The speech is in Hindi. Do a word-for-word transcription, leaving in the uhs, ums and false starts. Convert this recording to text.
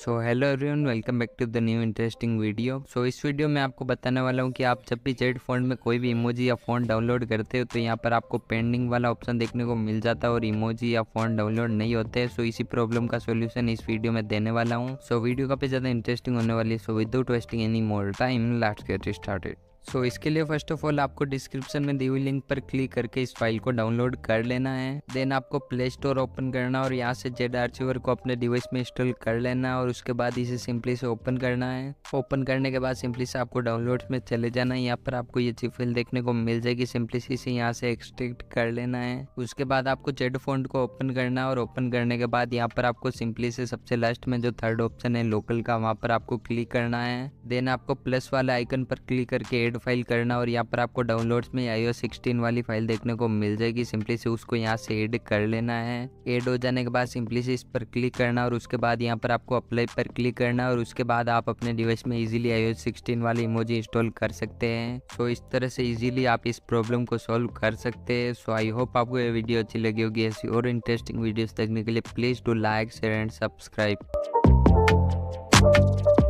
So hello everyone, welcome back to the new interesting video. So इस वीडियो में आपको बताने वाला हूँ कि आप जब भी Z फॉन्ट में कोई भी इमोजी या फॉन्ट डाउनलोड करते हो तो यहाँ पर आपको पेंडिंग वाला ऑप्शन देखने को मिल जाता है और इमोजी या फॉन्ट डाउनलोड नहीं होते। सो इसी प्रॉब्लम का सोल्यूशन इस वीडियो में देने वाला हूँ। सो वीडियो काफ़ी ज़्यादा इंटरेस्टिंग होने वाली है। So without wasting any more time, let's get started. So so, इसके लिए फर्स्ट ऑफ ऑल आपको डिस्क्रिप्शन में दी हुई लिंक पर क्लिक करके इस फाइल को डाउनलोड कर लेना है। देन आपको प्ले स्टोर ओपन करना और यहाँ से Z आर्चिवर को अपने डिवाइस में इंस्टॉल कर लेना और उसके बाद इसे सिंपली से ओपन करना है। ओपन करने के बाद सिंपली से आपको डाउनलोड में चले जाना है। यहाँ पर आपको ये जिप फाइल देखने को मिल जाएगी, सिंपली इसे यहाँ से एक्सट्रैक्ट कर लेना है। उसके बाद आपको Z फॉन्ट को ओपन करना है और ओपन करने के बाद यहाँ पर आपको सिंपली से सबसे लास्ट में जो थर्ड ऑप्शन है लोकल का, वहाँ पर आपको क्लिक करना है। देन आपको प्लस वाले आइकन पर क्लिक करके एड फाइल करना और यहाँ पर आपको डाउनलोड्स में आई ओ एस सिक्सटीन वाली फाइल देखने को मिल जाएगी, सिंपली से उसको यहाँ से एड कर लेना है। एड हो जाने के बाद सिंपली से इस पर क्लिक करना और उसके बाद यहाँ पर आपको अप्लाई पर क्लिक करना और उसके बाद आप अपने डिवाइस में easily I O S sixteen वाली इमोजी इंस्टॉल कर सकते हैं। सो इस तरह से इजीली आप इस प्रॉब्लम को सॉल्व कर सकते हैं। सो आई होप आपको ये वीडियो अच्छी लगी होगी। ऐसी और इंटरेस्टिंग वीडियोस देखने के लिए please do like share and subscribe.